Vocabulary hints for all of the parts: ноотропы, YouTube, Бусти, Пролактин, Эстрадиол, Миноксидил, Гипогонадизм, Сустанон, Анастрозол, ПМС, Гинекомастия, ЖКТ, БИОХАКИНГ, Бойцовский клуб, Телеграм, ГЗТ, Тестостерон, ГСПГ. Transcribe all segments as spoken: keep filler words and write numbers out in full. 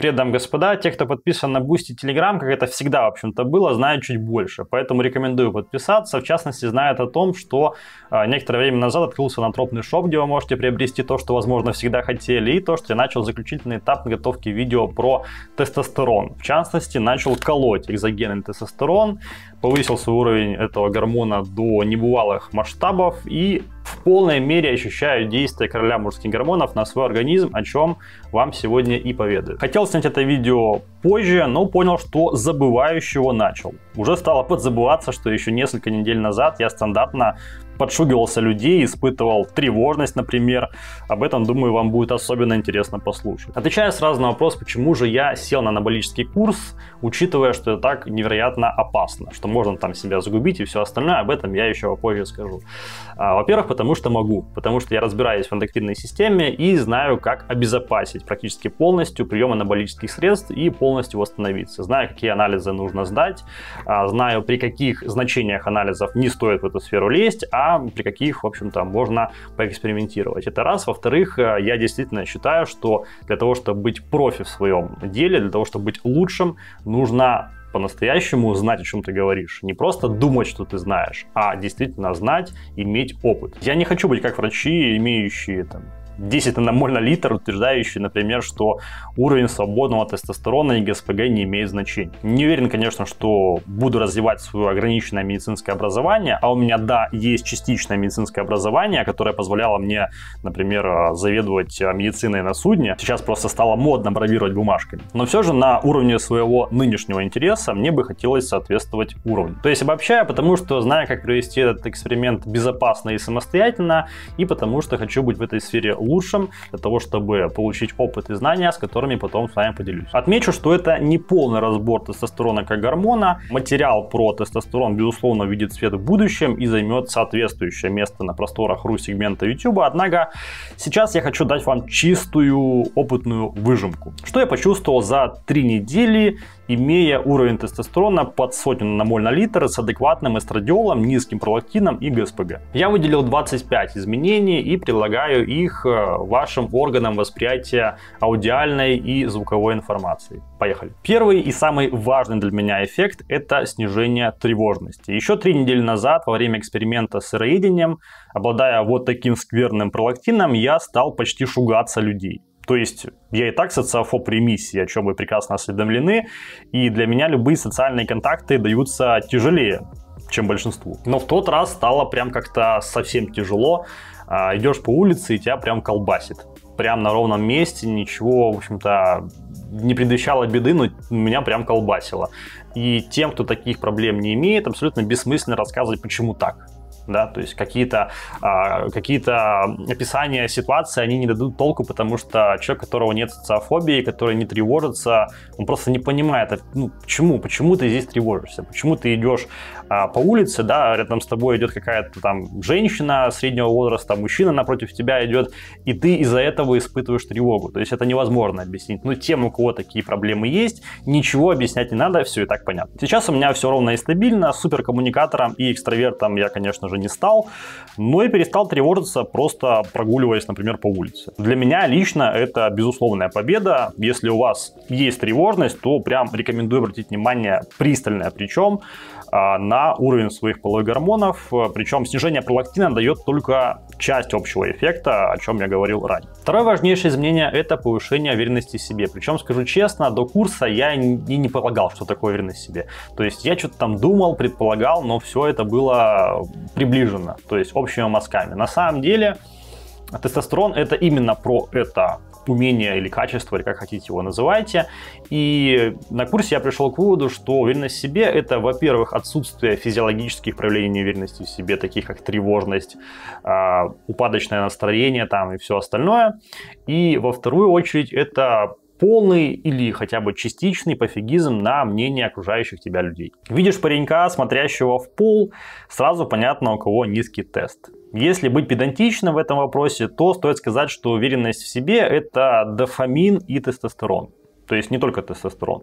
Привет, дамы и господа. Те, кто подписан на Бусти и Телеграм, как это всегда, в общем-то, было, знают чуть больше. Поэтому рекомендую подписаться. В частности, знают о том, что э, некоторое время назад открылся нотропный шоп, где вы можете приобрести то, что, возможно, всегда хотели, и то, что я начал заключительный этап подготовки видео про тестостерон. В частности, начал колоть экзогенный тестостерон, повысил свой уровень этого гормона до небывалых масштабов и в полной мере ощущаю действие короля мужских гормонов на свой организм, о чем вам сегодня и поведаю. Хотел снять это видео позже, но понял, что забывающего начал. Уже стало подзабываться, что еще несколько недель назад я стандартно подшугивался людей, испытывал тревожность, например. Об этом, думаю, вам будет особенно интересно послушать. Отвечая сразу на вопрос, почему же я сел на анаболический курс, учитывая, что это так невероятно опасно, что можно там себя загубить и все остальное, об этом я еще позже скажу. Во-первых, потому что могу, потому что я разбираюсь в эндокринной системе и знаю, как обезопасить практически полностью прием анаболических средств и полностью восстановиться. Знаю, какие анализы нужно сдать, знаю, при каких значениях анализов не стоит в эту сферу лезть, а при каких, в общем-то, можно поэкспериментировать. Это раз. Во-вторых, я действительно считаю, что для того, чтобы быть профи в своем деле, для того, чтобы быть лучшим, нужно по-настоящему знать, о чем ты говоришь. Не просто думать, что ты знаешь, а действительно знать, иметь опыт. Я не хочу быть как врачи, имеющие там десять наномоль на литр, утверждающий, например, что уровень свободного тестостерона и гэ эс пэ гэ не имеет значения. Не уверен, конечно, что буду развивать свое ограниченное медицинское образование, а у меня, да, есть частичное медицинское образование, которое позволяло мне, например, заведовать медициной на судне. Сейчас просто стало модно бравировать бумажками. Но все же на уровне своего нынешнего интереса мне бы хотелось соответствовать уровню. То есть обобщаю, потому что знаю, как провести этот эксперимент безопасно и самостоятельно, и потому что хочу быть в этой сфере лучше. лучшим для того, чтобы получить опыт и знания, с которыми потом с вами поделюсь. Отмечу, что это не полный разбор тестостерона как гормона. Материал про тестостерон, безусловно, видит свет в будущем и займет соответствующее место на просторах ру сегмента YouTube. Однако сейчас я хочу дать вам чистую опытную выжимку. Что я почувствовал за три недели, имея уровень тестостерона под сотню наномоль на литр с адекватным эстрадиолом, низким пролактином и гэ эс пэ гэ. Я выделил двадцать пять изменений и предлагаю их вашим органам восприятия аудиальной и звуковой информации. Поехали. Первый и самый важный для меня эффект — это снижение тревожности. Еще три недели назад, во время эксперимента с сыроедением, обладая вот таким скверным пролактином, я стал почти шугаться людей. То есть я и так социофоб ремиссии, о чем вы прекрасно осведомлены, и для меня любые социальные контакты даются тяжелее, чем большинству. Но в тот раз стало прям как-то совсем тяжело. Идешь по улице, и тебя прям колбасит. Прям на ровном месте, ничего, в общем-то, не предвещало беды, но меня прям колбасило. И тем, кто таких проблем не имеет, абсолютно бессмысленно рассказывать, почему так. Да, то есть какие-то а, какие-то описания ситуации, они не дадут толку, потому что человек, у которого нет социофобии, который не тревожится, он просто не понимает, ну, почему, почему ты здесь тревожишься, почему ты идешь а, по улице, да, рядом с тобой идет какая-то там женщина среднего возраста, мужчина напротив тебя идет, и ты из-за этого испытываешь тревогу. То есть это невозможно объяснить. Но тем, у кого такие проблемы есть, ничего объяснять не надо, все и так понятно. Сейчас у меня все ровно и стабильно, суперкоммуникатором и экстравертом я, конечно же, не стал, но и перестал тревожиться, просто прогуливаясь, например, по улице. Для меня лично это безусловная победа. Если у вас есть тревожность, то прям рекомендую обратить внимание пристальное, причем на уровень своих половых гормонов. Причем снижение пролактина дает только часть общего эффекта, о чем я говорил ранее. Второе важнейшее изменение – это повышение уверенности в себе. Причем, скажу честно, до курса я и не полагал, что такое уверенность в себе. То есть я что-то там думал, предполагал, но все это было приближено, то есть общими мазками. На самом деле тестостерон – это именно про это умение или качество, или как хотите его называйте. И на курсе я пришел к выводу, что уверенность в себе — это, во-первых, отсутствие физиологических проявлений неуверенности в себе, таких как тревожность, упадочное настроение там и все остальное. И во вторую очередь это полный или хотя бы частичный пофигизм на мнение окружающих тебя людей. Видишь паренька, смотрящего в пол, сразу понятно, у кого низкий тест. Если быть педантичным в этом вопросе, то стоит сказать, что уверенность в себе – это дофамин и тестостерон. То есть не только тестостерон.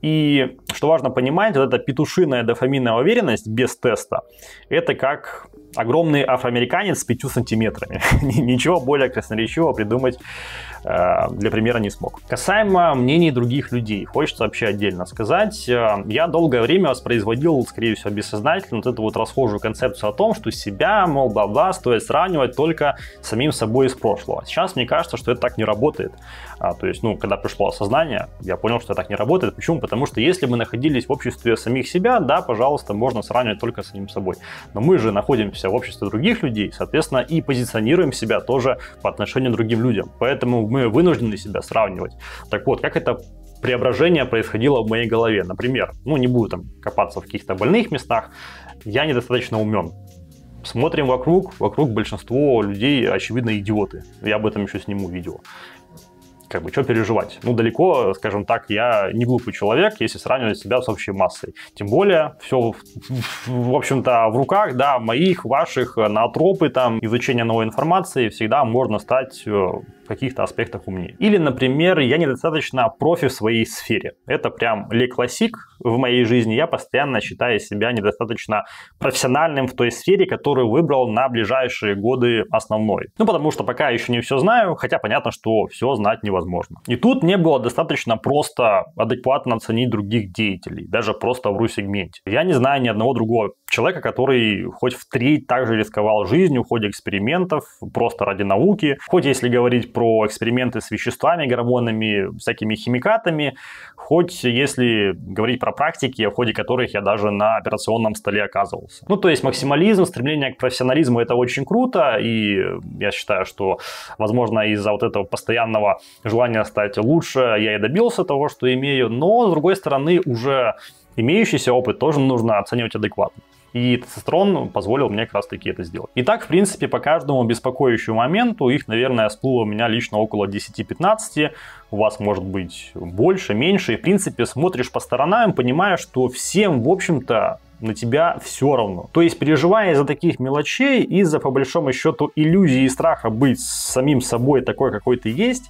И что важно понимать, вот эта петушиная дофаминная уверенность без теста – это как огромный афроамериканец с пятью сантиметрами. Ничего более красноречивого придумать для примера не смог. Касаемо мнений других людей, хочется вообще отдельно сказать. Я долгое время воспроизводил, скорее всего, бессознательно вот эту вот расхожую концепцию о том, что себя, мол, бла-бла, стоит сравнивать только с самим собой из прошлого. Сейчас мне кажется, что это так не работает. А, то есть, ну, когда пришло осознание, я понял, что это так не работает. Почему? Потому что если мы находились в обществе самих себя, да, пожалуйста, можно сравнивать только с самим собой. Но мы же находимся в обществе других людей, соответственно, и позиционируем себя тоже по отношению к другим людям. Поэтому мы вынуждены себя сравнивать. Так вот, как это преображение происходило в моей голове? Например, ну, не буду там копаться в каких-то больных местах, я недостаточно умен. Смотрим вокруг, вокруг большинство людей, очевидно, идиоты. Я об этом еще сниму видео. Как бы, что переживать? Ну, далеко, скажем так, я не глупый человек, если сравнивать себя с общей массой. Тем более, все, в общем-то, в руках, да, моих, ваших, наотропы, там, изучение новой информации, всегда можно стать в каких-то аспектах умнее. Или, например, я недостаточно профи в своей сфере. Это прям ле классик в моей жизни. Я постоянно считаю себя недостаточно профессиональным в той сфере, которую выбрал на ближайшие годы основной. Ну, потому что пока еще не все знаю, хотя понятно, что все знать невозможно. Возможно. И тут мне было достаточно просто адекватно оценить других деятелей, даже просто в ру-сегменте. Я не знаю ни одного другого человека, который хоть в треть также рисковал жизнью в ходе экспериментов, просто ради науки. Хоть если говорить про эксперименты с веществами, гормонами, всякими химикатами, хоть если говорить про практики, в ходе которых я даже на операционном столе оказывался. Ну, то есть максимализм, стремление к профессионализму – это очень круто, и я считаю, что, возможно, из-за вот этого постоянного желание стать лучше, я и добился того, что имею, но, с другой стороны, уже имеющийся опыт тоже нужно оценивать адекватно. И тестостерон позволил мне как раз таки это сделать. И так, в принципе, по каждому беспокоящему моменту, их, наверное, всплыло у меня лично около десяти-пятнадцати, у вас может быть больше, меньше. И, в принципе, смотришь по сторонам, понимая, что всем, в общем-то, на тебя все равно. То есть, переживая из-за таких мелочей, из-за, по большому счету, иллюзии и страха быть самим собой такой, какой ты есть,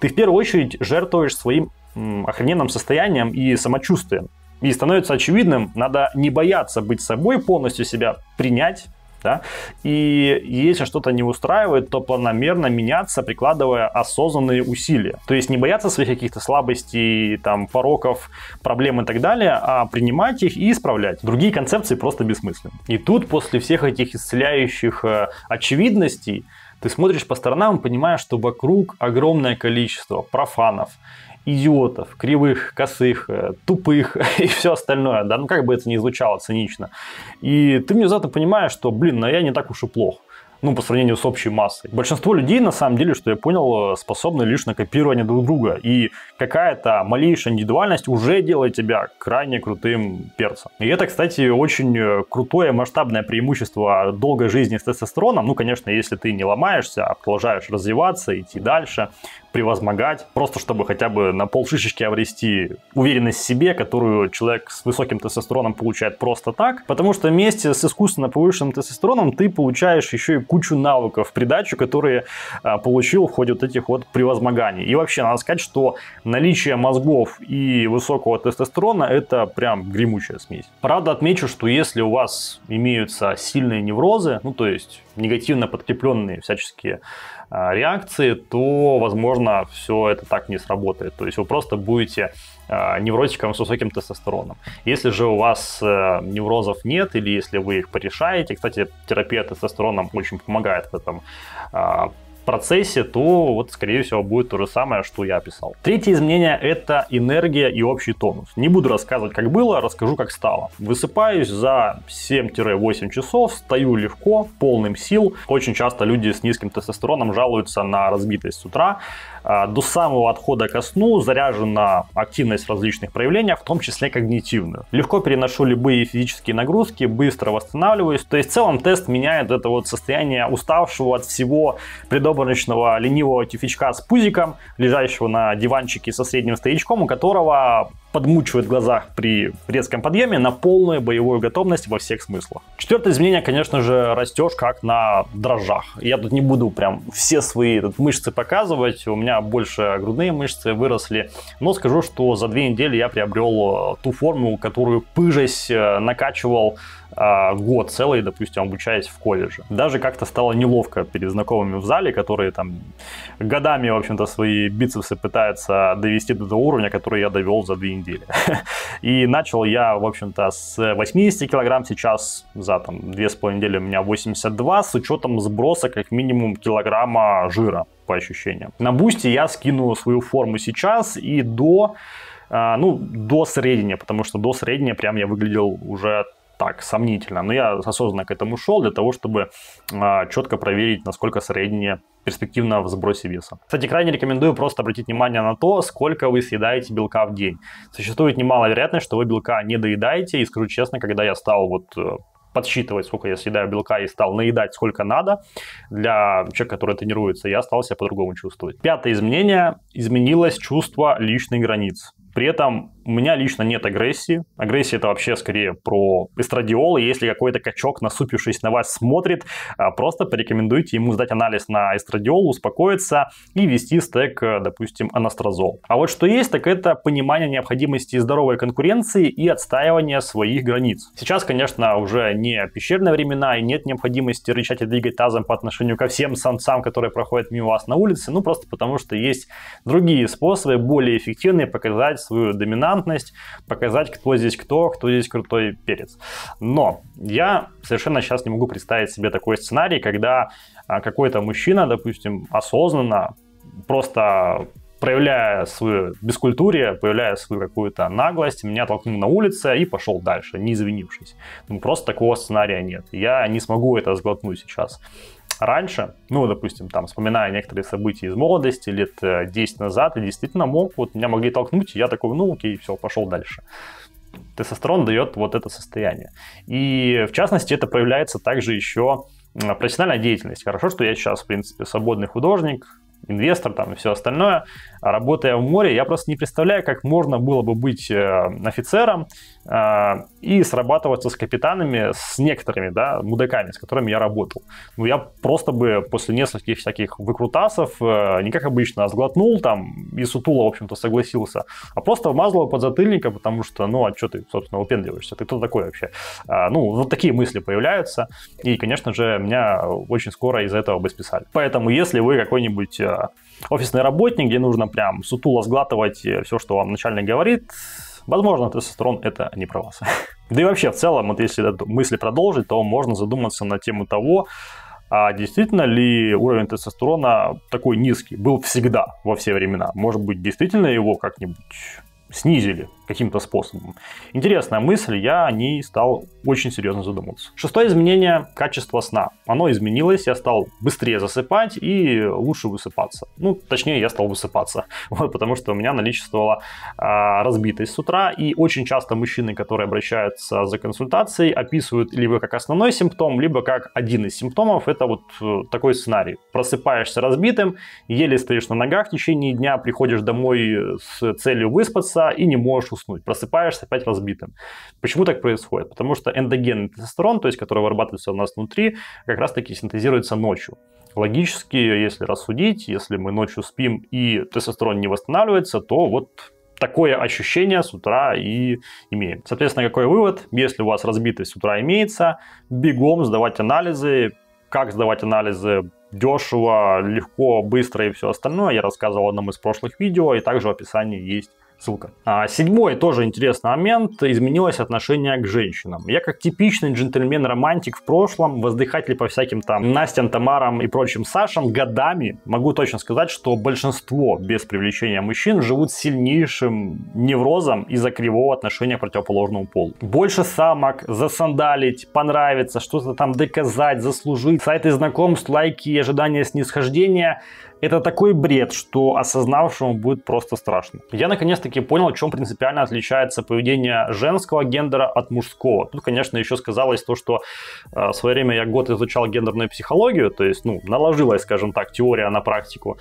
ты в первую очередь жертвуешь своим м, охрененным состоянием и самочувствием. И становится очевидным, надо не бояться быть собой, полностью себя принять, да? И если что-то не устраивает, то планомерно меняться, прикладывая осознанные усилия. То есть не бояться своих каких-то слабостей, там, пороков, проблем и так далее, а принимать их и исправлять. Другие концепции просто бессмысленны. И тут после всех этих исцеляющих э, очевидностей ты смотришь по сторонам и понимаешь, что вокруг огромное количество профанов, идиотов, кривых, косых, тупых и все остальное. Да, ну как бы это ни звучало цинично. И ты внезапно понимаешь, что, блин, ну я не так уж и плох. Ну, по сравнению с общей массой. Большинство людей, на самом деле, что я понял, способны лишь на копирование друг друга. И какая-то малейшая индивидуальность уже делает тебя крайне крутым перцем. И это, кстати, очень крутое масштабное преимущество долгой жизни с тестостероном. Ну, конечно, если ты не ломаешься, а продолжаешь развиваться, идти дальше, превозмогать. Просто чтобы хотя бы на полшишечки обрести уверенность в себе, которую человек с высоким тестостероном получает просто так. Потому что вместе с искусственно повышенным тестостероном ты получаешь еще и кучу навыков в придачу, которые а, получил в ходе вот этих вот превозмоганий. И вообще, надо сказать, что наличие мозгов и высокого тестостерона – это прям гремучая смесь. Правда, отмечу, что если у вас имеются сильные неврозы, ну то есть негативно подкрепленные всяческие а, реакции, то, возможно, все это так не сработает. То есть вы просто будете невротикам с высоким тестостероном. Если же у вас э, неврозов нет, или если вы их порешаете, кстати, терапия тестостероном очень помогает в этом э, процессе, то вот, скорее всего, будет то же самое, что я описал. Третье изменение – это энергия и общий тонус. Не буду рассказывать, как было, расскажу, как стало. Высыпаюсь за семь-восемь часов, встаю легко, полным сил. Очень часто люди с низким тестостероном жалуются на разбитость с утра. До самого отхода ко сну заряжена активность в различных проявлениях, в том числе когнитивную. Легко переношу любые физические нагрузки, быстро восстанавливаюсь. То есть в целом тест меняет это вот состояние уставшего от всего предоборочного ленивого тюфячка с пузиком, лежащего на диванчике со средним стоячком, у которого подмучивает в глазах при резком подъеме, на полную боевую готовность во всех смыслах. Четвертое изменение, конечно же, растешь как на дрожжах. Я тут не буду прям все свои тут мышцы показывать, у меня меня больше грудные мышцы выросли. Но скажу, что за две недели я приобрел ту форму, которую, пыжась, накачивал год целый, допустим, обучаясь в колледже. Даже как-то стало неловко перед знакомыми в зале, которые там годами, в общем-то, свои бицепсы пытаются довести до того уровня, который я довел за две недели. И начал я, в общем-то, с восьмидесяти килограмм, сейчас за там две с половиной недели у меня восемьдесят два, с учетом сброса как минимум килограмма жира, по ощущениям. На Бусти я скину свою форму сейчас и до, ну, до среднего, потому что до среднего прям я выглядел уже так, сомнительно. Но я осознанно к этому шел для того, чтобы э, четко проверить, насколько среднее перспективно в сбросе веса. Кстати, крайне рекомендую просто обратить внимание на то, сколько вы съедаете белка в день. Существует немалая вероятность, что вы белка не доедаете. И скажу честно, когда я стал вот э, подсчитывать, сколько я съедаю белка, и стал наедать сколько надо, для человека, который тренируется, я стал себя по-другому чувствовать. Пятое изменение. Изменилось чувство личных границ. При этом у меня лично нет агрессии. Агрессия — это вообще скорее про эстрадиол. И если какой-то качок, насупившись на вас, смотрит, просто порекомендуйте ему сдать анализ на эстрадиол, успокоиться и вести стек, допустим, анастрозол. А вот что есть, так это понимание необходимости здоровой конкуренции и отстаивание своих границ. Сейчас, конечно, уже не пещерные времена и нет необходимости рычать и двигать тазом по отношению ко всем самцам, которые проходят мимо вас на улице. Ну, просто потому что есть другие способы, более эффективные, показать свою доминантность, показать, кто здесь кто, кто здесь крутой перец. Но я совершенно сейчас не могу представить себе такой сценарий, когда какой-то мужчина, допустим, осознанно, просто проявляя свою бескультурие, проявляя свою какую-то наглость, меня толкнул на улице и пошел дальше, не извинившись. Ну, просто такого сценария нет. Я не смогу это сглотнуть сейчас. Раньше, ну, допустим, там, вспоминая некоторые события из молодости, лет десять назад, и действительно мог, вот меня могли толкнуть, и я такой, ну, окей, все, пошел дальше. Тестостерон дает вот это состояние. И, в частности, это проявляется также еще профессиональная деятельность. Хорошо, что я сейчас, в принципе, свободный художник, инвестор там и все остальное. Работая в море, я просто не представляю, как можно было бы быть офицером э, и срабатываться с капитанами, с некоторыми, да, мудаками, с которыми я работал. Ну, я просто бы после нескольких всяких выкрутасов э, не как обычно сглотнул там и сутуло, в общем-то, согласился, а просто вмазал под затыльника, потому что, ну, а что ты, собственно, выпендриваешься? Ты кто такой вообще? Э, ну, вот такие мысли появляются. И, конечно же, меня очень скоро из-за этого бы списали. Поэтому, если вы какой-нибудь э, офисный работник, где нужно прям сутуло сглатывать все, что вам начальник говорит, возможно, тестостерон — это не про вас. Да и вообще, в целом, вот если эту мысль продолжить, то можно задуматься на тему того, а действительно ли уровень тестостерона такой низкий был всегда, во все времена. Может быть, действительно его как-нибудь снизили каким-то способом. Интересная мысль, я о ней стал очень серьезно задумываться. Шестое изменение – качество сна. Оно изменилось, я стал быстрее засыпать и лучше высыпаться. Ну, точнее, я стал высыпаться, вот, потому что у меня наличествовала а, разбитость с утра. И очень часто мужчины, которые обращаются за консультацией, описывают либо как основной симптом, либо как один из симптомов. Это вот такой сценарий. Просыпаешься разбитым, еле стоишь на ногах в течение дня, приходишь домой с целью выспаться и не можешь уснуть. Просыпаешься опять разбитым. Почему так происходит? Потому что эндогенный тестостерон, то есть который вырабатывается у нас внутри, как раз таки синтезируется ночью. Логически, если рассудить, если мы ночью спим и тестостерон не восстанавливается, то вот такое ощущение с утра и имеем. Соответственно, какой вывод? Если у вас разбитость с утра имеется, бегом сдавать анализы. Как сдавать анализы? Дешево, легко, быстро и все остальное. Я рассказывал в одном из прошлых видео, и также в описании есть ссылка. А, седьмой тоже интересный момент. Изменилось отношение к женщинам. Я как типичный джентльмен-романтик в прошлом, воздыхатель по всяким там Настям, Тамарам и прочим Сашам, годами могу точно сказать, что большинство без привлечения мужчин живут с сильнейшим неврозом из-за кривого отношения к противоположному полу. Больше самок, засандалить, понравиться, что-то там доказать, заслужить. Сайты знакомств, лайки и ожидания снисхождения. Это такой бред, что осознавшему будет просто страшно. Я наконец-таки понял, в чем принципиально отличается поведение женского гендера от мужского. Тут, конечно, еще сказалось то, что э, в свое время я год изучал гендерную психологию, то есть, ну, наложилась, скажем так, теория на практику.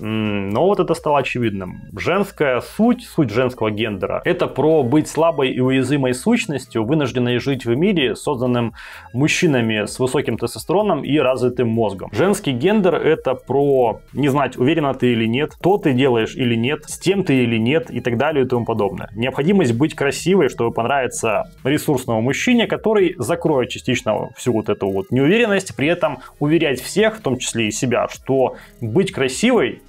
Но вот это стало очевидным. Женская суть, суть женского гендера, это про быть слабой и уязвимой сущностью, вынужденной жить в мире, созданным мужчинами с высоким тестостероном и развитым мозгом. Женский гендер — это про не не знать, уверенно ты или нет, то ты делаешь или нет, с тем ты или нет и так далее и тому подобное. Необходимость быть красивой, чтобы понравиться ресурсному мужчине, который закроет частично всю вот эту вот неуверенность, при этом уверять всех, в том числе и себя, что быть красивой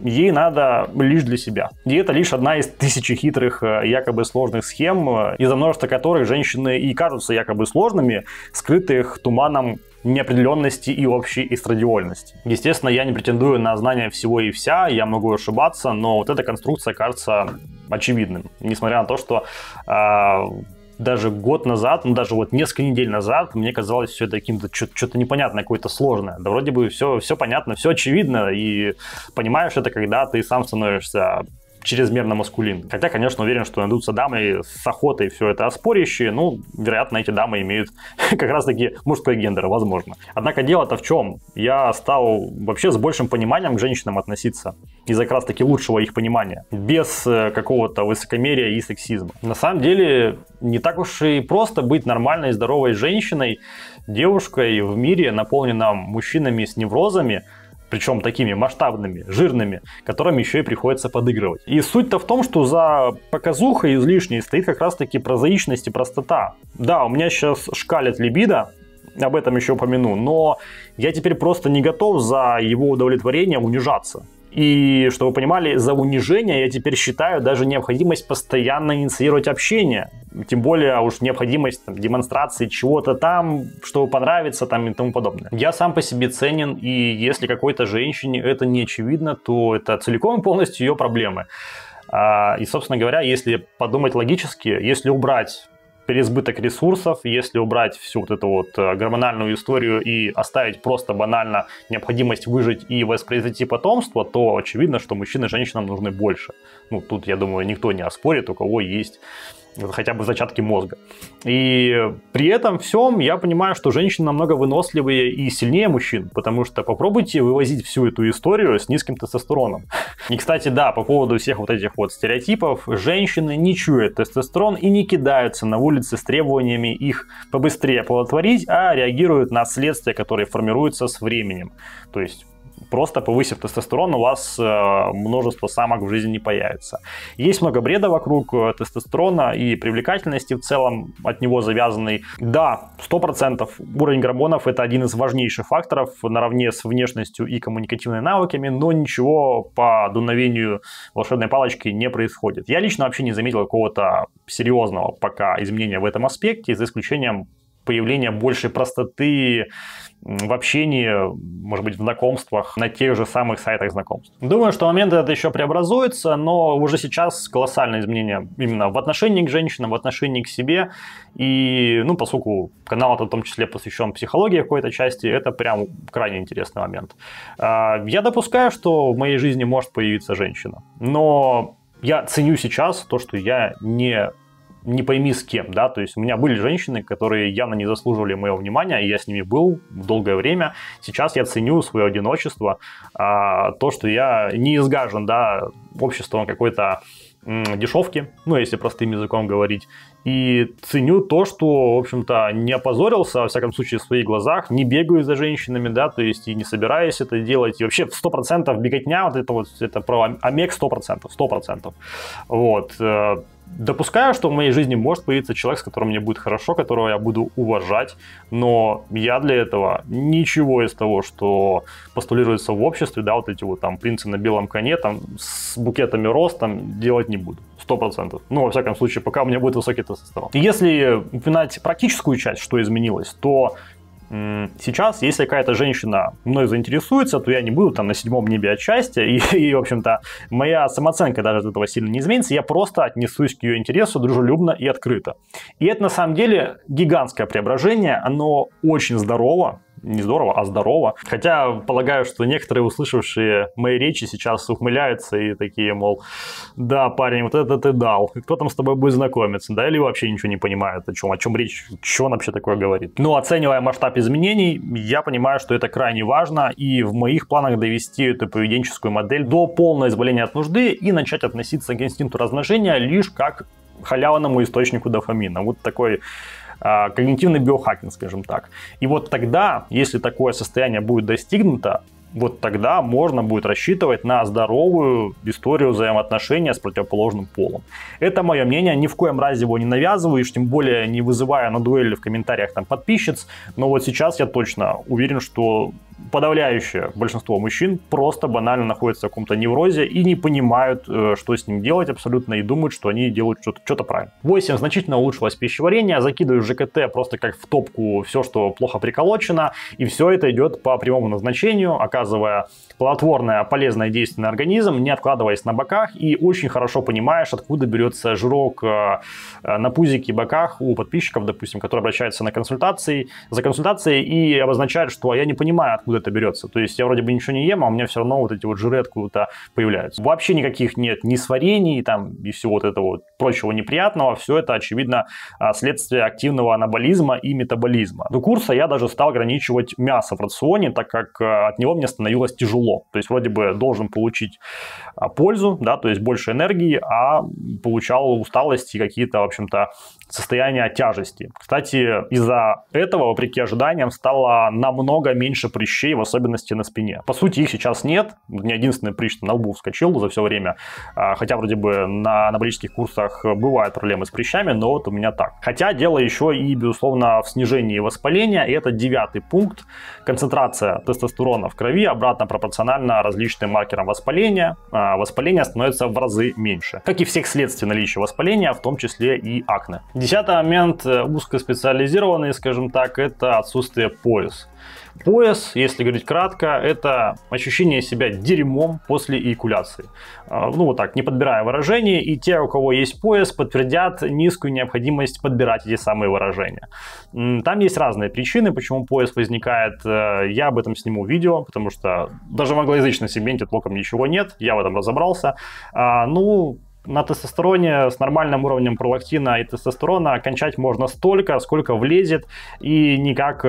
ей надо лишь для себя. И это лишь одна из тысячи хитрых, якобы сложных схем, из-за множества которых женщины и кажутся якобы сложными, скрытых туманом неопределенности и общей эстрадиольности. Естественно, я не претендую на знание всего и вся, я могу ошибаться, но вот эта конструкция кажется очевидным. Несмотря на то, что э, даже год назад, ну даже вот несколько недель назад мне казалось все это каким-то что-то непонятное, какое-то сложное. Да вроде бы все, все понятно, все очевидно, и понимаешь это, когда ты сам становишься чрезмерно маскулин. Хотя, конечно, уверен, что найдутся дамы с охотой все это оспорящие. Ну, вероятно, эти дамы имеют как раз-таки мужской гендер, возможно. Однако дело-то в чем? Я стал вообще с большим пониманием к женщинам относиться. Из-за как раз-таки лучшего их понимания. Без какого-то высокомерия и сексизма. На самом деле, не так уж и просто быть нормальной, здоровой женщиной, девушкой в мире, наполненном мужчинами с неврозами, причем такими масштабными, жирными, которыми еще и приходится подыгрывать. И суть-то в том, что за показухой излишней стоит как раз-таки прозаичность и простота. Да, у меня сейчас шкалит либидо, об этом еще упомяну, но я теперь просто не готов за его удовлетворение унижаться. И, чтобы вы понимали, за унижение я теперь считаю даже необходимость постоянно инициировать общение. Тем более уж необходимость там, демонстрации чего-то там, чтобы понравиться там, и тому подобное. Я сам по себе ценен, и если какой-то женщине это не очевидно, то это целиком и полностью ее проблемы. И, собственно говоря, если подумать логически, если убрать переизбыток ресурсов, если убрать всю вот эту вот гормональную историю и оставить просто банально необходимость выжить и воспроизвести потомство, то очевидно, что мужчины женщинам нужны больше. Ну, тут, я думаю, никто не оспорит, у кого есть хотя бы зачатки мозга. И при этом всем я понимаю, что женщины намного выносливее и сильнее мужчин, потому что попробуйте вывозить всю эту историю с низким тестостероном. И, кстати, да, по поводу всех вот этих вот стереотипов, женщины не чуют тестостерон и не кидаются на улицы с требованиями их побыстрее оплодотворить, а реагируют на следствия, которые формируются с временем. То есть просто повысив тестостерон, у вас э, множество самок в жизни не появится. Есть много бреда вокруг тестостерона и привлекательности в целом от него завязанной. Да, сто процентов уровень гормонов – это один из важнейших факторов наравне с внешностью и коммуникативными навыками, но ничего по дуновению волшебной палочки не происходит. Я лично вообще не заметил какого-то серьезного пока изменения в этом аспекте, за исключением появление большей простоты в общении, может быть, в знакомствах, на тех же самых сайтах знакомств. Думаю, что момент это еще преобразуется, но уже сейчас колоссальное изменение именно в отношении к женщинам, в отношении к себе. И, ну, поскольку канал в том числе посвящен психологии в какой-то части, это прям крайне интересный момент. Я допускаю, что в моей жизни может появиться женщина, но я ценю сейчас то, что я не... не пойми с кем, да, то есть у меня были женщины, которые явно не заслуживали моего внимания, и я с ними был долгое время. Сейчас я ценю свое одиночество, а, то, что я не изгажен, да, обществом какой-то м, дешевки, ну, если простым языком говорить, и ценю то, что, в общем-то, не опозорился, во всяком случае, в своих глазах, не бегаю за женщинами, да, то есть и не собираюсь это делать, и вообще сто процентов беготня, вот это вот, это про омег сто процентов, сто процентов, вот. Допускаю, что в моей жизни может появиться человек, с которым мне будет хорошо, которого я буду уважать, но я для этого ничего из того, что постулируется в обществе, да, вот эти вот там принцы на белом коне, там, с букетами роз, там, делать не буду. Сто процентов. Ну, во всяком случае, пока у меня будет высокий тестостерон. И если упоминать практическую часть, что изменилось, то сейчас, если какая-то женщина мной заинтересуется, то я не буду там на седьмом небе от счастья, и, и в общем-то, моя самооценка даже от этого сильно не изменится, я просто отнесусь к ее интересу дружелюбно и открыто. И это, на самом деле, гигантское преображение, оно очень здорово, не здорово, а здорово. Хотя, полагаю, что некоторые, услышавшие мои речи, сейчас ухмыляются и такие, мол, да, парень, вот это ты дал, кто там с тобой будет знакомиться, да, или вообще ничего не понимают, о чем, о чем речь, что он вообще такое говорит. Но, оценивая масштаб изменений, я понимаю, что это крайне важно, и в моих планах довести эту поведенческую модель до полного избавления от нужды и начать относиться к инстинкту размножения лишь как халявному источнику дофамина. Вот такой когнитивный биохакинг, скажем так. И вот тогда, если такое состояние будет достигнуто, вот тогда можно будет рассчитывать на здоровую историю взаимоотношения с противоположным полом. Это мое мнение, ни в коем разе его не навязываю, и уж тем более не вызываю на дуэли в комментариях там подписчиц, но вот сейчас я точно уверен, что подавляющее большинство мужчин просто банально находятся в каком-то неврозе и не понимают, что с ним делать абсолютно, и думают, что они делают что-то что-то правильно. восемь. Значительно улучшилось пищеварение. Закидываю ЖКТ просто как в топку все, что плохо приколочено, и все это идет по прямому назначению, оказывая плодотворное, полезное действие на организм, не откладываясь на боках, и очень хорошо понимаешь, откуда берется жирок на пузике и боках у подписчиков, допустим, которые обращаются на консультации, за консультацией и обозначают, что я не понимаю, откуда это берется. То есть я вроде бы ничего не ем, а у меня все равно вот эти вот жиры откуда-то появляются. Вообще никаких нет ни сварений там и всего вот этого вот прочего неприятного. Все это, очевидно, следствие активного анаболизма и метаболизма. До курса я даже стал ограничивать мясо в рационе, так как от него мне становилось тяжело. То есть вроде бы должен получить пользу, да, то есть больше энергии, а получал усталость и какие-то, в общем-то, состояния тяжести. Кстати, из-за этого, вопреки ожиданиям, стало намного меньше прыщей, в особенности на спине. По сути, их сейчас нет. Ни единственный прыщ на лбу вскочил за все время. Хотя вроде бы на анаболических курсах бывают проблемы с прыщами, но вот у меня так. Хотя дело еще и, безусловно, в снижении воспаления. И это девятый пункт. Концентрация тестостерона в крови обратно пропорциональна различным маркерам воспаления. Воспаление становится в разы меньше. Как и всех следствий наличия воспаления, в том числе и акне. Десятый момент, узкоспециализированный, скажем так, это отсутствие пояса. Пояс, если говорить кратко, это ощущение себя дерьмом после эякуляции. Ну вот так, не подбирая выражения, и те, у кого есть пояс, подтвердят низкую необходимость подбирать эти самые выражения. Там есть разные причины, почему пояс возникает. Я об этом сниму видео, потому что даже в англоязычном сегменте толком ничего нет, я в этом разобрался. Ну... На тестостероне с нормальным уровнем пролактина и тестостерона кончать можно столько, сколько влезет, и никак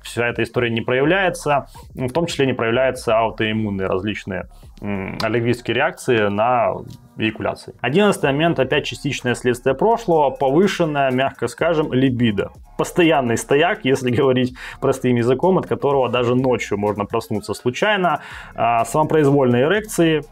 вся эта история не проявляется, в том числе не проявляются аутоиммунные различные аллергические реакции на эякуляции. Одиннадцатый момент, опять частичное следствие прошлого, повышенная, мягко скажем, либидо. Постоянный стояк, если говорить простым языком, от которого даже ночью можно проснуться случайно, самопроизвольные эрекции,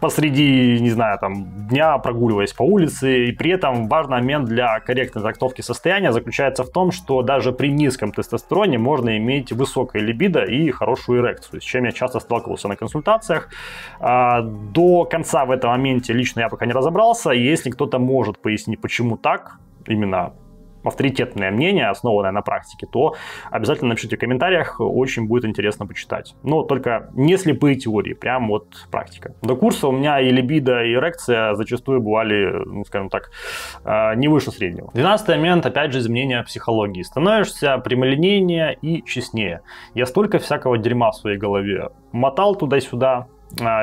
посреди, не знаю, там, дня, прогуливаясь по улице. И при этом важный момент для корректной трактовки состояния заключается в том, что даже при низком тестостероне можно иметь высокое либидо и хорошую эрекцию, с чем я часто сталкивался на консультациях. До конца в этом моменте лично я пока не разобрался. Если кто-то может пояснить, почему так, именно авторитетное мнение, основанное на практике, то обязательно напишите в комментариях, очень будет интересно почитать. Но только не слепые теории, прям вот практика. До курса у меня и либидо, и эрекция зачастую бывали, ну, скажем так, не выше среднего. Двенадцатый момент, опять же, изменение психологии. Становишься прямолинейнее и честнее. Я столько всякого дерьма в своей голове мотал туда-сюда.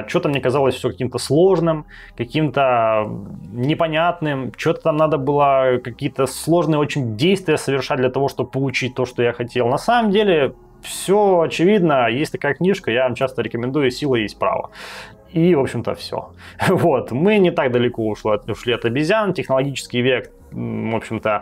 Что-то мне казалось все каким-то сложным, каким-то непонятным. Что-то там надо было какие-то сложные очень действия совершать для того, чтобы получить то, что я хотел. На самом деле, все очевидно. Есть такая книжка, я вам часто рекомендую, «Сила есть право». И, в общем-то, все. Вот. Мы не так далеко ушли от, ушли от обезьян. Технологический век, в общем-то,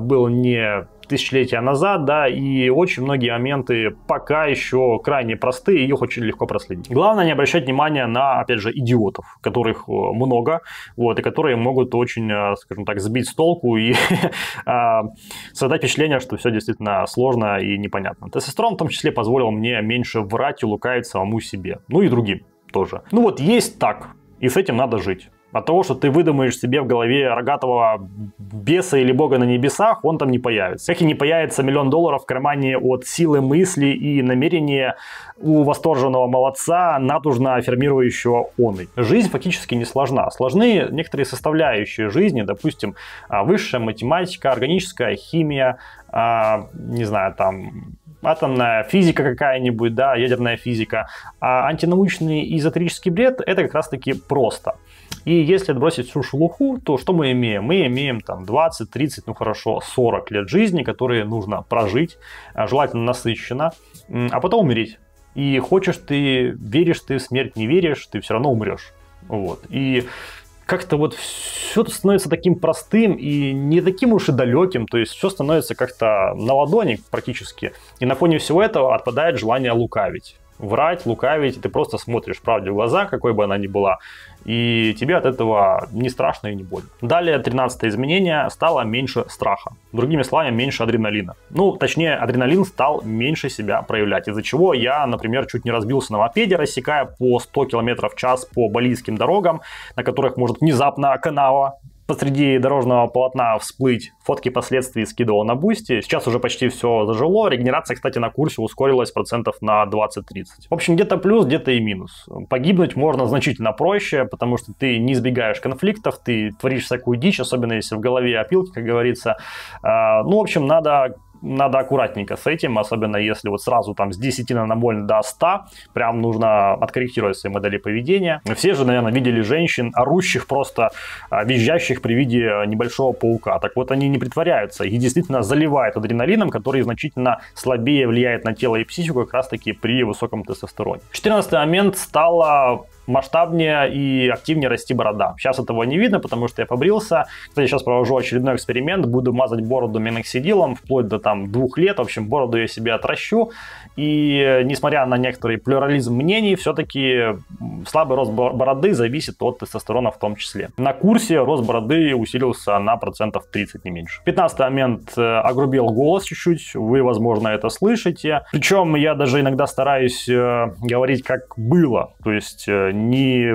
был не... тысячелетия назад, да, и очень многие моменты пока еще крайне простые, и их очень легко проследить. Главное не обращать внимания на, опять же, идиотов, которых много, вот, и которые могут очень, скажем так, сбить с толку и создать впечатление, что все действительно сложно и непонятно. Тестостерон в том числе позволил мне меньше врать и лукавить самому себе, ну и другим тоже. Ну вот есть так, и с этим надо жить. От того, что ты выдумаешь себе в голове рогатого беса или бога на небесах, он там не появится. Как и не появится миллион долларов в кармане от силы мысли и намерения у восторженного молодца, натужно аффирмирующего оный. Жизнь фактически не сложна. Сложны некоторые составляющие жизни, допустим, высшая математика, органическая химия, не знаю, там... атомная физика какая-нибудь, да, ядерная физика. А антинаучный эзотерический бред – это как раз-таки просто. И если отбросить всю шелуху, то что мы имеем? Мы имеем там двадцать, тридцать, ну хорошо, сорок лет жизни, которые нужно прожить, желательно насыщенно, а потом умереть. И хочешь ты, веришь ты, в смерть не веришь, ты все равно умрешь. Вот. И... как-то вот все становится таким простым и не таким уж и далеким, то есть все становится как-то на ладони практически. И на фоне всего этого отпадает желание лукавить. врать, лукавить, ты просто смотришь правде в глаза, какой бы она ни была, и тебе от этого не страшно и не больно. Далее, тринадцатое изменение, стало меньше страха. Другими словами, меньше адреналина. Ну, точнее, адреналин стал меньше себя проявлять, из-за чего я, например, чуть не разбился на мопеде, рассекая по сто километров в час по балийским дорогам, на которых может внезапно канава посреди дорожного полотна всплыть. Фотки последствий скидывал на Бусти. Сейчас уже почти все зажило. Регенерация, кстати, на курсе ускорилась процентов на двадцать-тридцать. В общем, где-то плюс, где-то и минус. Погибнуть можно значительно проще, потому что ты не избегаешь конфликтов, ты творишь всякую дичь, особенно если в голове опилки, как говорится. Ну, в общем, надо... Надо аккуратненько с этим, особенно если вот сразу там с десяти наномоль до ста, прям нужно откорректировать свои модели поведения. Все же, наверное, видели женщин, орущих, просто визжащих при виде небольшого паука. Так вот, они не притворяются, их действительно заливают адреналином, который значительно слабее влияет на тело и психику как раз-таки при высоком тестостероне. четырнадцатый момент, стало масштабнее и активнее расти борода. Сейчас этого не видно, потому что я побрился. Кстати, сейчас провожу очередной эксперимент. Буду мазать бороду миноксидилом вплоть до там двух лет. В общем, бороду я себе отращу. И несмотря на некоторый плюрализм мнений, все-таки слабый рост бороды зависит от тестостерона в том числе. На курсе рост бороды усилился на процентов тридцать, не меньше. пятнадцатый момент. Огрубел голос чуть-чуть. Вы, возможно, это слышите. Причем я даже иногда стараюсь говорить, как было. То есть не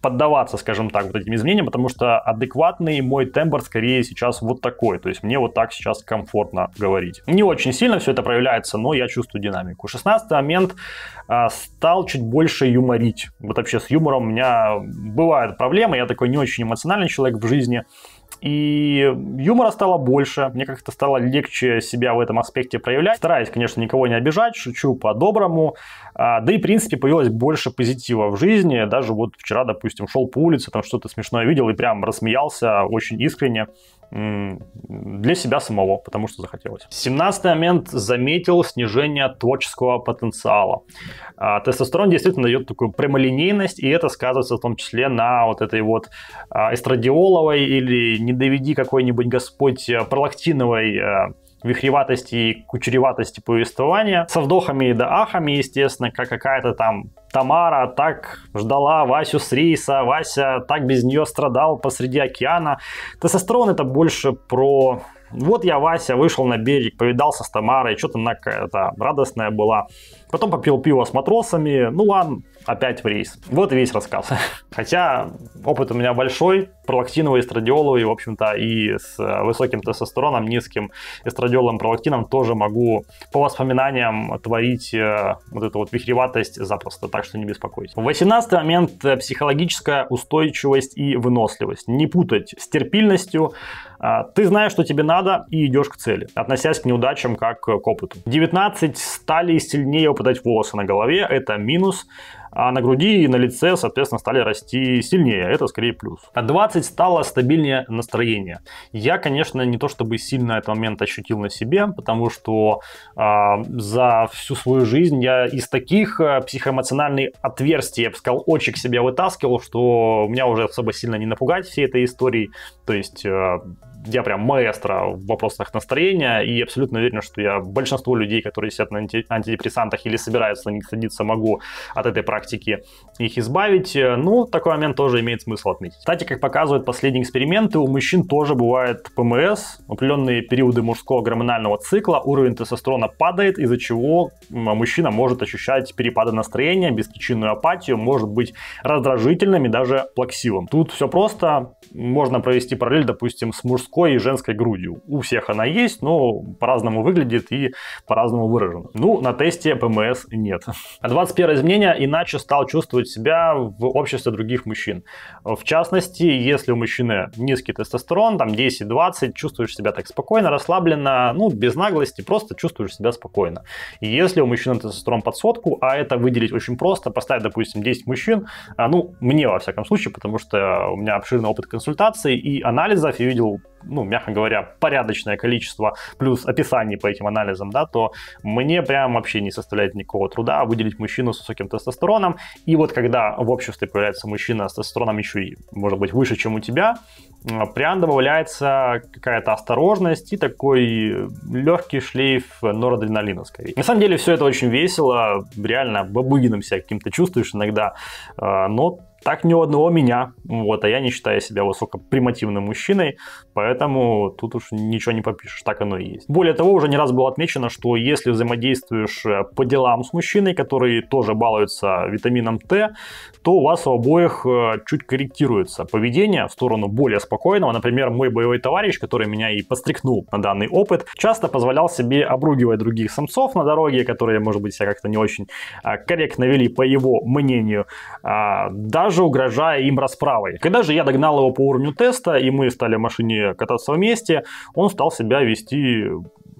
поддаваться, скажем так, вот этим изменениям, потому что адекватный мой тембр скорее сейчас вот такой, то есть мне вот так сейчас комфортно говорить. Не очень сильно все это проявляется, но я чувствую динамику. шестнадцатый момент, э, стал чуть больше юморить. Вот вообще с юмором у меня бывают проблемы, я такой не очень эмоциональный человек в жизни. И юмора стало больше, мне как-то стало легче себя в этом аспекте проявлять. Стараюсь, конечно, никого не обижать, шучу по-доброму. Да и, в принципе, появилось больше позитива в жизни. Даже вот вчера, допустим, шел по улице, там что-то смешное видел и прям рассмеялся очень искренне для себя самого, потому что захотелось. семнадцатый момент, заметил снижение творческого потенциала. Тестостерон действительно дает такую прямолинейность, и это сказывается в том числе на вот этой вот эстрадиоловой или не доведи какой-нибудь Господь пролактиновой вихреватости и кучереватости повествования. Со вдохами и да ахами, естественно, как какая-то там Тамара так ждала Васю с рейса, Вася так без нее страдал посреди океана. Тестостерон — это больше про... Вот я, Вася, вышел на берег, повидался с Тамарой, что-то она какая-то радостная была. Потом попил пиво с матросами, ну ладно, опять в рейс. Вот и весь рассказ. Хотя опыт у меня большой, пролактиновый, эстрадиоловый, в общем-то, и с высоким тестостероном, низким эстрадиолом, пролактином тоже могу по воспоминаниям творить вот эту вот вихреватость запросто, так что не беспокойтесь. восемнадцатый момент, психологическая устойчивость и выносливость. Не путать с терпильностью. Ты знаешь, что тебе надо, и идешь к цели, относясь к неудачам как к опыту. девятнадцатый стали сильнее выпадать волосы на голове, это минус. А на груди и на лице, соответственно, стали расти сильнее. Это скорее плюс. двадцатый стало стабильнее настроение. Я, конечно, не то чтобы сильно этот момент ощутил на себе, потому что э, за всю свою жизнь я из таких психоэмоциональных отверстий, я бы сказал, очек себя вытаскивал, что меня уже особо сильно не напугать всей этой истории. То есть... Э, Я прям маэстро в вопросах настроения, и абсолютно уверен, что я большинство людей, которые сидят на анти антидепрессантах или собираются на них садиться, могу от этой практики их избавить. Ну, такой момент тоже имеет смысл отметить. Кстати, как показывают последние эксперименты, у мужчин тоже бывает ПМС. Определенные периоды мужского гормонального цикла, уровень тестостерона падает, из-за чего мужчина может ощущать перепады настроения, беспричинную апатию, может быть раздражительным и даже плаксивым. Тут все просто. Можно провести параллель, допустим, с мужской и женской грудью. У всех она есть, но по-разному выглядит и по-разному выражена. Ну, на тесте ПМС нет. двадцать первое изменение, иначе стал чувствовать себя в обществе других мужчин. В частности, если у мужчины низкий тестостерон, там десять-двадцать, чувствуешь себя так спокойно, расслабленно, ну, без наглости, просто чувствуешь себя спокойно. И если у мужчины тестостерон под сотку, а это выделить очень просто, поставить, допустим, десять мужчин, ну, мне во всяком случае, потому что у меня обширный опыт консультаций и анализов, я видел ну, мягко говоря, порядочное количество плюс описаний по этим анализам, да, то мне прям вообще не составляет никакого труда выделить мужчину с высоким тестостероном. И вот когда в обществе появляется мужчина с тестостероном еще и, может быть, выше, чем у тебя, прям добавляется какая-то осторожность и такой легкий шлейф норадреналина, скорее. На самом деле все это очень весело, реально бабыгином себя каким-то чувствуешь иногда, но так ни у одного меня, вот, а я не считаю себя высокопримативным мужчиной, поэтому тут уж ничего не попишешь, так оно и есть. Более того, уже не раз было отмечено, что если взаимодействуешь по делам с мужчиной, который тоже балуется витамином Т, то у вас у обоих чуть корректируется поведение в сторону более спокойного. Например, мой боевой товарищ, который меня и подстрекнул на данный опыт, часто позволял себе обругивать других самцов на дороге, которые, может быть, себя как-то не очень корректно вели, по его мнению, даже угрожая им расправой. Когда же я догнал его по уровню теста, и мы стали в машине кататься вместе, он стал себя вести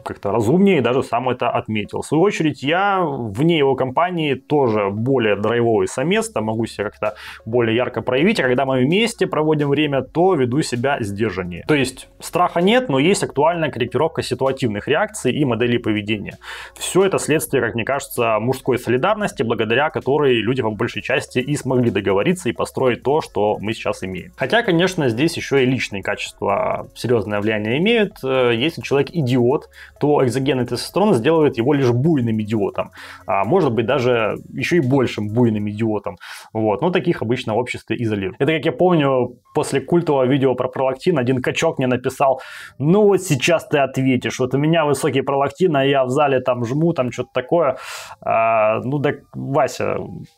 как-то разумнее, даже сам это отметил. В свою очередь, я вне его компании тоже более драйвовый самец, там могу себя как-то более ярко проявить, а когда мы вместе проводим время, то веду себя сдержаннее. То есть страха нет, но есть актуальная корректировка ситуативных реакций и моделей поведения. Все это следствие, как мне кажется, мужской солидарности, благодаря которой люди по большей части и смогли договориться и построить то, что мы сейчас имеем. Хотя, конечно, здесь еще и личные качества серьезное влияние имеют. Если человек идиот, то экзогенный тестостерон сделает его лишь буйным идиотом, а может быть даже еще и большим буйным идиотом. Вот. Но таких обычно в обществе изолируют. Это, как я помню, после культового видео про пролактин один качок мне написал: ну вот сейчас ты ответишь, вот у меня высокий пролактин, а я в зале там жму, там что-то такое. А, ну да, Вася,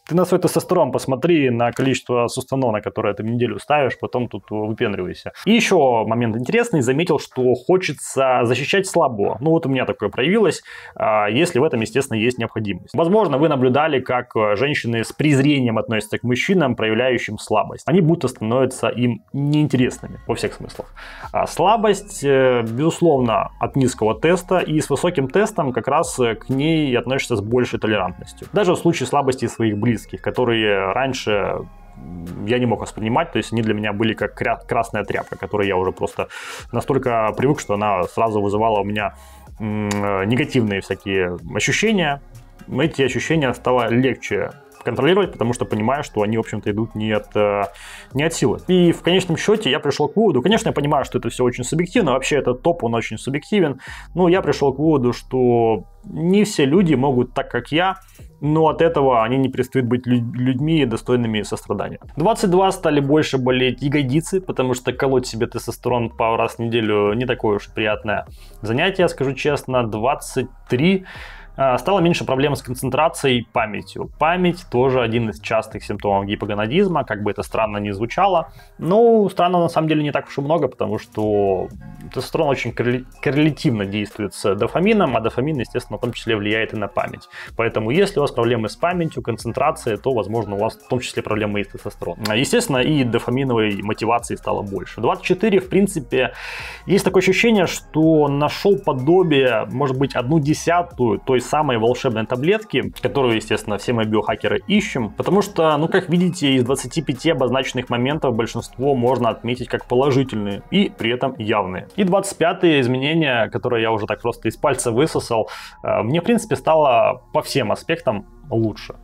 ты на свой тестостерон посмотри, на количество сустанона, которое ты в неделю ставишь, потом тут выпендривайся. И еще момент интересный, заметил, что хочется защищать слабого. Ну вот у меня такое проявилось, если в этом, естественно, есть необходимость. Возможно, вы наблюдали, как женщины с презрением относятся к мужчинам, проявляющим слабость. Они будто становятся им неинтересными во всех смыслах. Слабость, безусловно, от низкого теста, и с высоким тестом как раз к ней относятся с большей толерантностью. Даже в случае слабости своих близких, которые раньше я не мог воспринимать, то есть они для меня были как красная тряпка, которой я уже просто настолько привык, что она сразу вызывала у меня негативные всякие ощущения. Эти ощущения стало легче контролировать, потому что понимаю, что они, в общем-то, идут не от, не от силы. И в конечном счете я пришел к выводу, конечно, я понимаю, что это все очень субъективно, вообще этот топ, он очень субъективен, но я пришел к выводу, что не все люди могут так, как я, но от этого они не перестают быть людьми, достойными сострадания. двадцать два стали больше болеть ягодицы, потому что колоть себе тестостерон пару раз в неделю не такое уж приятное занятие, скажу честно. двадцать три стало меньше проблем с концентрацией и памятью. Память тоже один из частых симптомов гипогонадизма, как бы это странно ни звучало. Ну, странно на самом деле не так уж и много, потому что тестостерон очень коррелятивно действует с дофамином, а дофамин, естественно, в том числе влияет и на память. Поэтому если у вас проблемы с памятью, концентрацией, то, возможно, у вас в том числе проблемы и с тестостероном. Естественно, и дофаминовой мотивации стало больше. двадцать четыре, в принципе, есть такое ощущение, что нашел подобие, может быть, одну десятую той самой волшебной таблетки, которую, естественно, все мы биохакеры ищем, потому что, ну, как видите, из двадцати пяти обозначенных моментов большинство можно отметить как положительные и при этом явные. И двадцать пятое изменение, которое я уже так просто из пальца высосал, мне, в принципе, стало по всем аспектам лучше.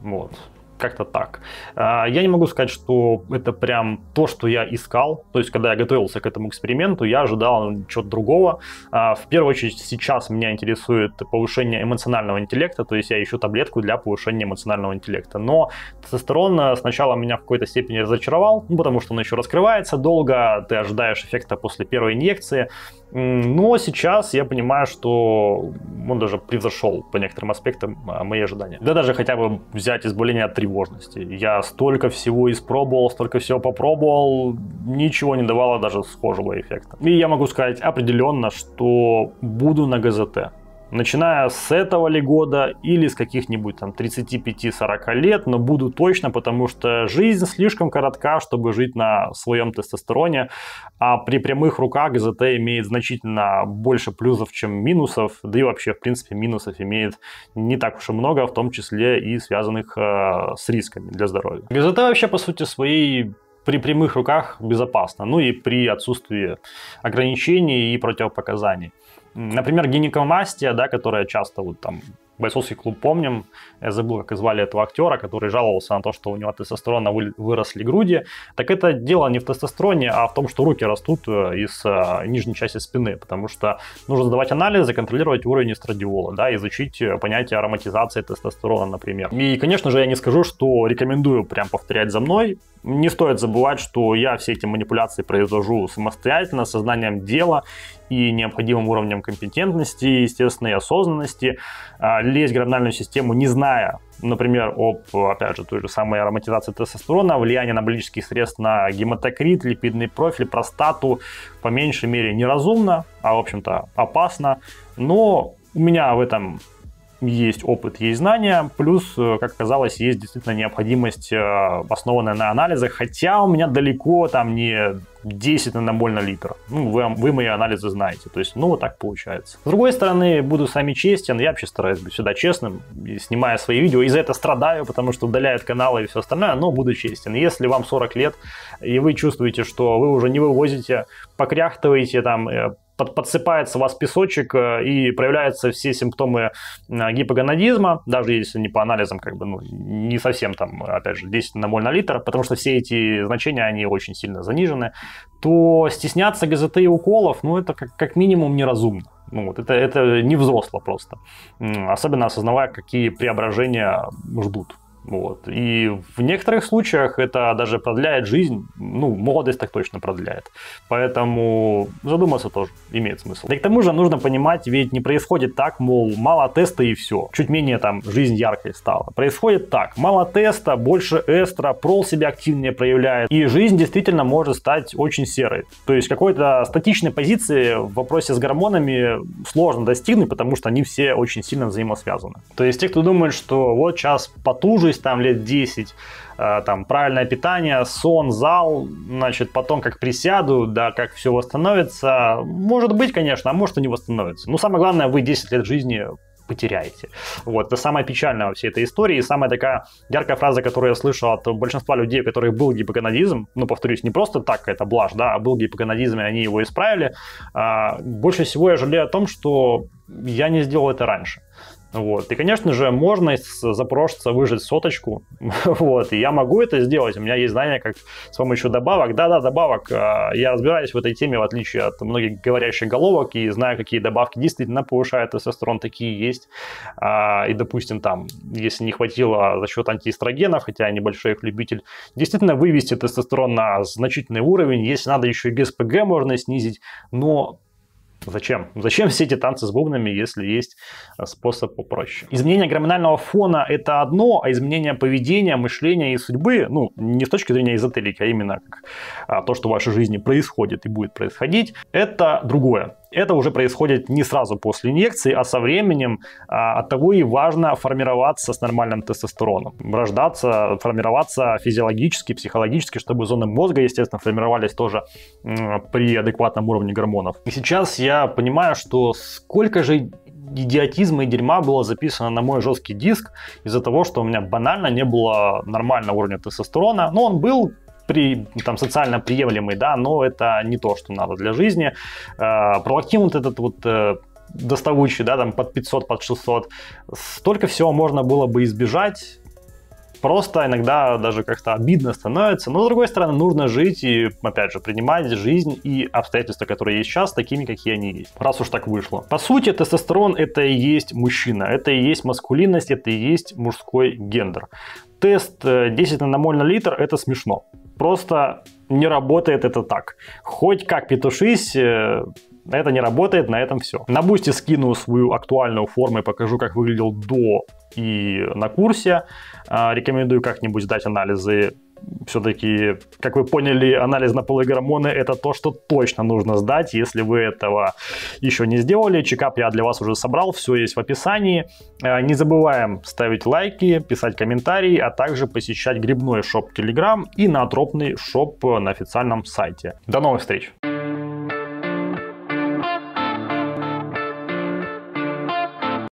Вот. Как-то так. Я не могу сказать, что это прям то, что я искал. То есть, когда я готовился к этому эксперименту, я ожидал чего-то другого. В первую очередь, сейчас меня интересует повышение эмоционального интеллекта. То есть, я ищу таблетку для повышения эмоционального интеллекта. Но тестостерон сначала меня в какой-то степени разочаровал, ну, потому что он еще раскрывается долго. Ты ожидаешь эффекта после первой инъекции. Но сейчас я понимаю, что он даже превзошел по некоторым аспектам мои ожидания. Да даже хотя бы взять избавление от тревожности. Я столько всего испробовал, столько всего попробовал, ничего не давало даже схожего эффекта. И я могу сказать определенно, что буду на ГЗТ. Начиная с этого ли года или с каких-нибудь там тридцати пяти сорока лет, но буду точно, потому что жизнь слишком коротка, чтобы жить на своем тестостероне, а при прямых руках ГЗТ имеет значительно больше плюсов, чем минусов, да и вообще, в принципе, минусов имеет не так уж и много, в том числе и связанных э, с рисками для здоровья. ГЗТ вообще, по сути своей, при прямых руках безопасно, ну и при отсутствии ограничений и противопоказаний. Например, гинекомастия, да, которая часто вот там... Бойцовский клуб помним, я забыл, как звали этого актера, который жаловался на то, что у него от тестостерона выросли груди. Так это дело не в тестостероне, а в том, что руки растут из нижней части спины, потому что нужно сдавать анализы, контролировать уровень эстрадиола, да, изучить понятие ароматизации тестостерона, например. И, конечно же, я не скажу, что рекомендую прям повторять за мной. Не стоит забывать, что я все эти манипуляции произвожу самостоятельно, с сознанием дела и необходимым уровнем компетентности, естественной осознанности. Лезть в гормональную систему, не зная, например, об, опять же, той же самой ароматизации тестостерона, влияние анаболических средств на гематокрит, липидный профиль, простату, по меньшей мере неразумно, а, в общем-то, опасно. Но у меня в этом есть опыт, есть знания, плюс, как оказалось, есть действительно необходимость, основанная на анализах, хотя у меня далеко там не... десять наномоль на литр. Ну, вы, вы мои анализы знаете. То есть, ну, вот так получается. С другой стороны, буду с вами честен. Я вообще стараюсь быть всегда честным, снимая свои видео. И за это страдаю, потому что удаляют каналы и все остальное, но буду честен. Если вам сорок лет, и вы чувствуете, что вы уже не вывозите, покряхтываете, там, под, подсыпается у вас песочек, и проявляются все симптомы гипогонадизма, даже если не по анализам, как бы, ну, не совсем там, опять же, десять наномоль на литр, потому что все эти значения, они очень сильно занижены, то стесняться ГЗТ и уколов, ну, это как, как минимум неразумно. Ну, вот это, это не взросло просто. Особенно осознавая, какие преображения ждут. Вот. И в некоторых случаях это даже продляет жизнь, ну, молодость так точно продляет. Поэтому задуматься тоже имеет смысл. Да и к тому же нужно понимать, ведь не происходит так, мол, мало теста и все. Чуть менее там жизнь яркой стала. Происходит так, мало теста, больше эстра, прол себя активнее проявляет. И жизнь действительно может стать очень серой. То есть какой-то статичной позиции в вопросе с гормонами сложно достигнуть, потому что они все очень сильно взаимосвязаны. То есть те, кто думает, что вот сейчас потуже, там лет десять, там правильное питание, сон, зал, значит, потом как присяду, да, как все восстановится, может быть, конечно, а может и не восстановится. Но самое главное, вы десять лет жизни потеряете. Вот, это самое печальное во всей этой истории, и самая такая яркая фраза, которую я слышал от большинства людей, у которых был гипогонадизм, ну, повторюсь, не просто так, это блажь, да, а был гипогонадизм, и они его исправили. А, больше всего я жалею о том, что я не сделал это раньше. Вот. И, конечно же, можно запрошиться, выжать соточку, вот, и я могу это сделать, у меня есть знания, как с помощью добавок, да-да, добавок, я разбираюсь в этой теме, в отличие от многих говорящих головок, и знаю, какие добавки действительно повышают тестостерон, такие есть, и, допустим, там, если не хватило за счет антиэстрогенов, хотя я небольшой их любитель, действительно вывести тестостерон на значительный уровень, если надо, еще и гэ эс пэ гэ можно снизить, но... Зачем? Зачем все эти танцы с бубнами, если есть способ попроще? Изменение гормонального фона – это одно, а изменение поведения, мышления и судьбы, ну, не с точки зрения эзотерики, а именно как то, что в вашей жизни происходит и будет происходить, это другое. Это уже происходит не сразу после инъекции, а со временем. Оттого и важно формироваться с нормальным тестостероном. Рождаться, формироваться физиологически, психологически, чтобы зоны мозга, естественно, формировались тоже при адекватном уровне гормонов. И сейчас я понимаю, что сколько же идиотизма и дерьма было записано на мой жесткий диск из-за того, что у меня банально не было нормального уровня тестостерона. Но он был... При, там, социально приемлемый, да, но это не то, что надо для жизни. Э, пролактин вот этот вот э, доставучий, да, там под пятьсот, под шестьсот. Столько всего можно было бы избежать. Просто иногда даже как-то обидно становится. Но, с другой стороны, нужно жить и, опять же, принимать жизнь и обстоятельства, которые есть сейчас, такими, какие они есть. Раз уж так вышло. По сути, тестостерон – это и есть мужчина. Это и есть маскулинность, это и есть мужской гендер. Тест десять наномоль на литр – это смешно. Просто не работает это так. Хоть как петушись, это не работает, на этом все. На Бусти скину свою актуальную форму и покажу, как выглядел до и на курсе. Рекомендую как-нибудь сдать анализы. Все-таки, как вы поняли, анализ на половые гормоны – это то, что точно нужно сдать, если вы этого еще не сделали. Чекап я для вас уже собрал, все есть в описании. Не забываем ставить лайки, писать комментарии, а также посещать грибной шоп Telegram и наотропный шоп на официальном сайте. До новых встреч!